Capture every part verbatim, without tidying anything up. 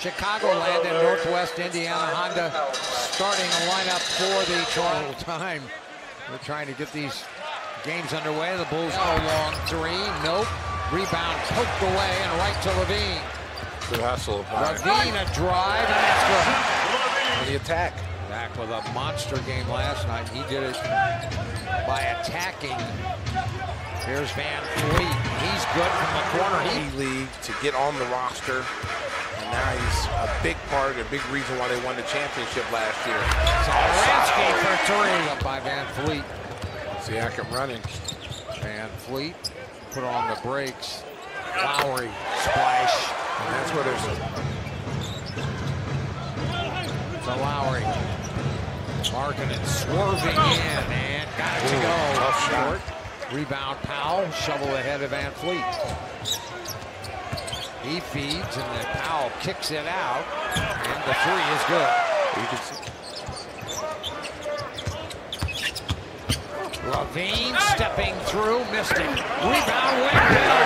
Chicagoland and Northwest Indiana Honda starting a lineup for the Toronto time. We're trying to get these games underway. The Bulls go long three. Nope. Rebound poked away and right to Lavine. Good hustle. Lavine a drive and that's good. And the attack. Back with a monster game last night. He did it by attacking. Here's VanVleet. He's good from the corner. E-League to get on the roster. And now he's a big part, a big reason why they won the championship last year. Satoransky for three. Up by VanVleet. Siakam running. VanVleet put on the brakes. Lowry splash. And that's where there's a Lowry. Marking and swerving in and got it to Ooh, go. Tough short. Rebound Powell, shovel ahead of VanVleet. He feeds and then Powell kicks it out. And the three is good. You can see. Lavine stepping through, missed it. Rebound Wendell.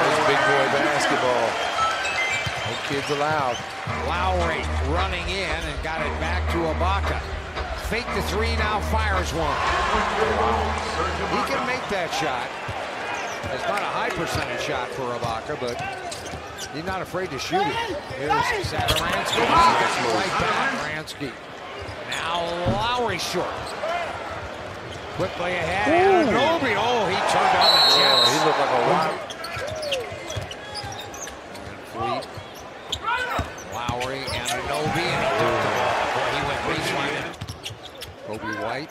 That's big boy basketball. No kids allowed. Lowry running in and got it back to Ibaka. Fake the three, now fires one. Wow. He can make that shot. It's not a high percentage shot for Ibaka, but he's not afraid to shoot it. Here's Satoransky. Right back, Satoransky. Now Lowry short. Quickly ahead. Anunoby. Oh, he turned on the chance. Oh, he looked like a wild. Lowry and Anunoby, and he took the ball before he went baseline. Coby White,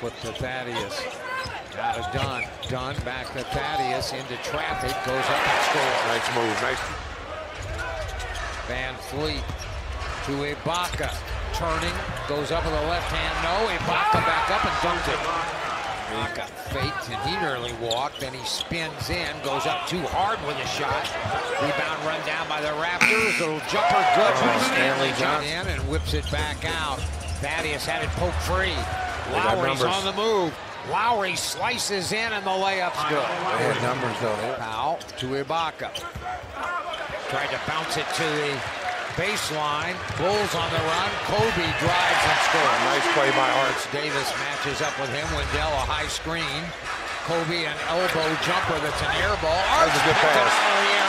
flip to Thaddeus. Out of Dunn. Dunn back to Thaddeus into traffic, goes up and scores. Nice move, nice. VanVleet to Ibaka, turning, goes up with the left hand. No, Ibaka back up and dunked it. Ibaka faked and he nearly walked, then he spins in, goes up too hard with a shot. Rebound run down by the Raptors, little jumper good from Stanley Johnson and whips it back out. Thaddeus had it poked free. Lowry's on the move. Lowry slices in and the layup's good. They had numbers though. Now to Ibaka. Tried to bounce it to the baseline. Bulls on the run. Coby drives and scores. Nice play by Arts. Davis matches up with him. Wendell, a high screen. Coby, an elbow jumper that's an air ball. Arts picked it out of the air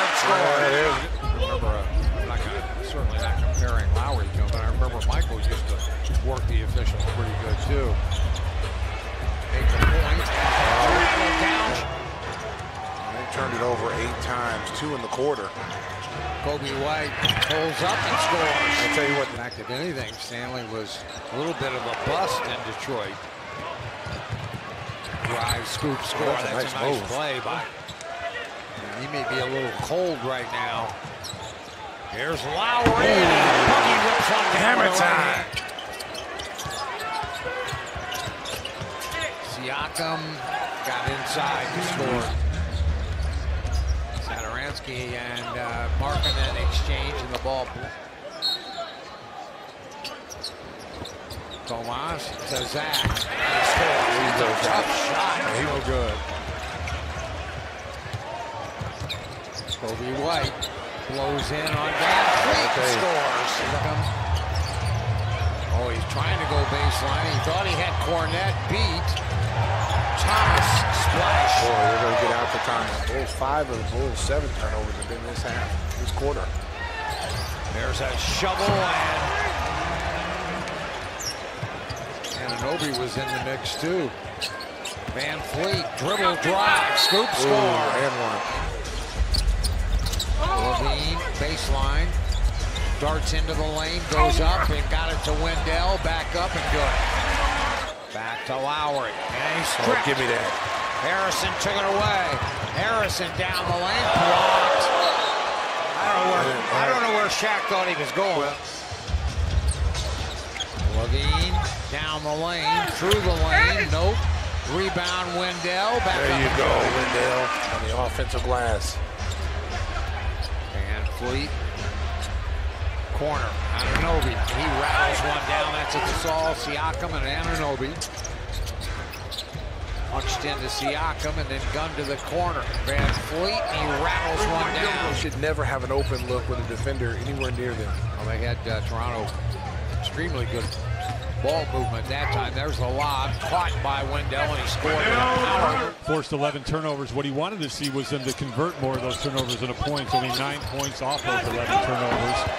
and scores. Remember, uh, I'm not gonna, certainly not comparing Lowry to him, but I remember Michael used to work the officials pretty good too. Make the point. Oh. Down. They turned it over eight times, two in the quarter. Coby White pulls up and scores. I'll tell you what, back if anything, Stanley was a little bit of a bust in Detroit. Drive, scoop, score. Oh, that's, that's a nice, nice play by. And he may be a little cold right now. Here's Lowry. Oh. And Puggy rips on the hammer time. Siakam got inside to score. Satoransky and uh, Markin an exchange in the ball. Tomas to Zach. He scores. He's a tough shot. He was good. Coby White blows in on VanVleet. Okay. Scores. Oh, he's trying to go baseline. He thought he had Kornet beat. Thomas splash. Boy, they're going to get out the time. The Bulls five of the Bulls seven turnovers have been this half, this quarter. There's a shovel and Anunoby was in the mix too. VanVleet dribble drive, scoop Ooh, score and one. Lavine baseline darts into the lane, goes up and got it to Wendell. Back up and good. Back to Lowry, and he's stripped. Oh, give me that. Harrison took it away. Harrison down the lane, blocked. I don't know where, I don't know where Shaq thought he was going. Well. Lavine down the lane, through the lane, nope. Rebound Wendell, back there up. There you go, Wendell on the offensive glass. VanVleet. Corner, Anunoby, he rattles one down, that's a Gasol, Siakam, and Anunoby. Punched into Siakam and then gunned to the corner. VanVleet, and he rattles one down. They should never have an open look with a defender anywhere near them. Well, they had uh, Toronto extremely good ball movement that time. There's the lob caught by Wendell, and he scored. Wendell. Forced eleven turnovers. What he wanted to see was them to convert more of those turnovers into points. Only nine points off those eleven turnovers.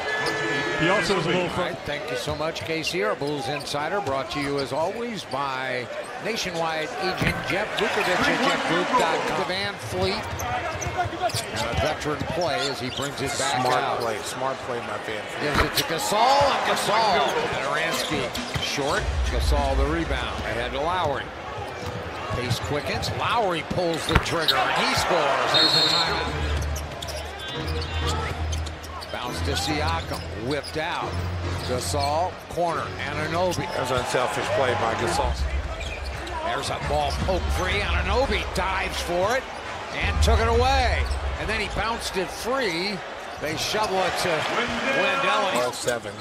He also was a little fun. Right, thank you so much, Casey. Our Bulls Insider brought to you as always by Nationwide agent Jeff Vukovich at jeff vukovich dot com. VanVleet, a veteran play as he brings it back smart out. Smart play, smart play by VanVleet. Gives it to Gasol, and Gasol, Satoransky short, Gasol the rebound, ahead to Lowry. Pace quickens, Lowry pulls the trigger, and he scores. There's a timeout. Bounce to Siakam, whipped out. Gasol, corner, Anunoby. That was an unselfish play by Gasol. There's a ball poke free. Anunoby dives for it and took it away. And then he bounced it free. They shovel it to Wendell. twelve seven.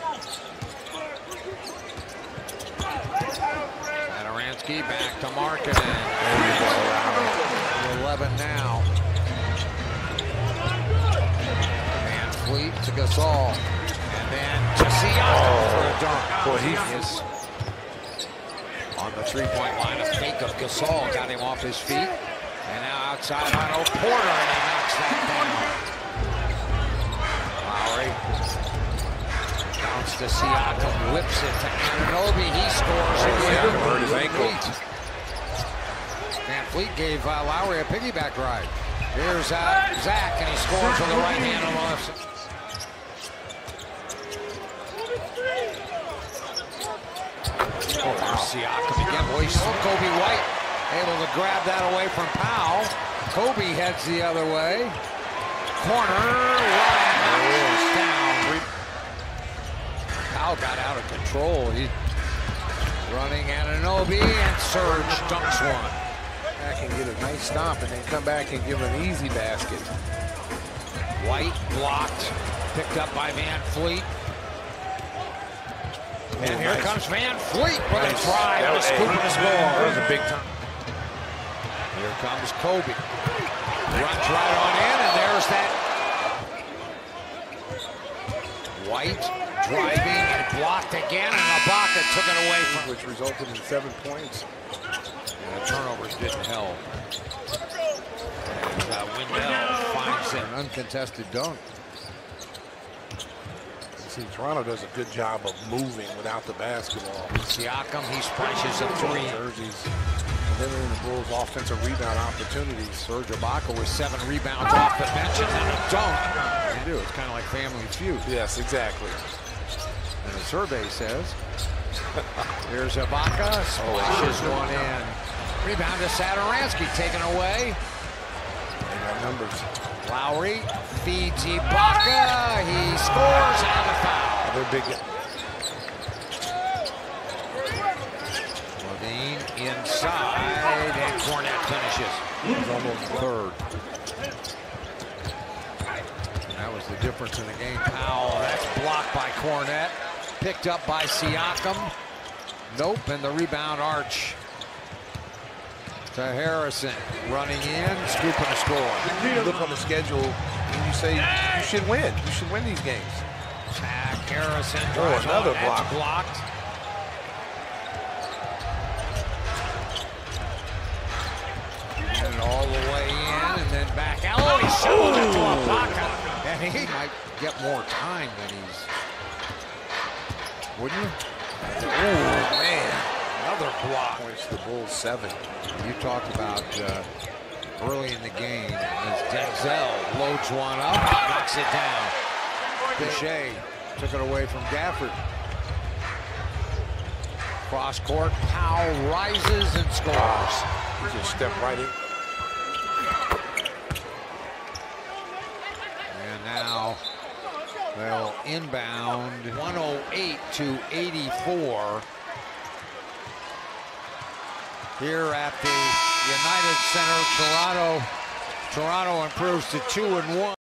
Satoransky back to Markkanen. eleven now. VanVleet to Gasol. And then to Siakam for a dunk. Boy, he is on the three-point line, a fake of Gasol got him off his feet. And now outside Otto Porter, and he knocks that down. Lowry bounce to Siakam, whips it to Anunoby. He scores. Siakam hurt his ankle. VanVleet gave uh, Lowry a piggyback ride. Here's uh, Zach, and he scores on the right hand on Harrison. Over Siakam again. Boy, so Coby White able to grab that away from Powell. Coby heads the other way. Corner, Ryan down. Powell got out of control. He's running Anunoby and Surge dunks one. Back and get a nice stop and then come back and give an easy basket. White blocked, picked up by VanVleet. And Ooh, here nice. comes VanVleet with nice. a drive to scoop and score. That was a big time. Here comes Coby. Runs right on in, and there's that. White driving and blocked again, and Ibaka took it away from which resulted in seven points. And the turnovers didn't help. And, uh, Wendell finds an uncontested dunk. See, Toronto does a good job of moving without the basketball. Siakam, he splashes a three. Jerseys limiting the Bulls' offensive rebound opportunities. Serge Ibaka with seven rebounds off the bench and then a dunk. It's kind of like Family Feud. Yes, exactly. And the survey says, here's Ibaka, splashes oh, one in. Rebound to Satoransky, taken away. They got numbers. Lowry feeds Ibaka, he scores, and a foul. They're big. Lavine inside, and Kornet finishes. He's almost third. And that was the difference in the game. Powell, that's blocked by Kornet. Picked up by Siakam. Nope, and the rebound arch to Harrison, running in, scoop and a score. You look on the schedule and you say you should win. You should win these games. Back, Harrison. Oh, another on. block. That's blocked. And all the way in, and then back out. Oh, he shoveled it to Ibaka. And he might get more time than he's. Wouldn't you? Oh, man. Another block. Points the Bulls seven. You talked about uh, early in the game as Denzel loads one up, knocks it down. Boucher took it away from Gafford. Cross court, Powell rises and scores. He just stepped right in. And now they'll inbound one oh eight to eighty-four. Here at the United Center, Toronto. Toronto improves to two and one.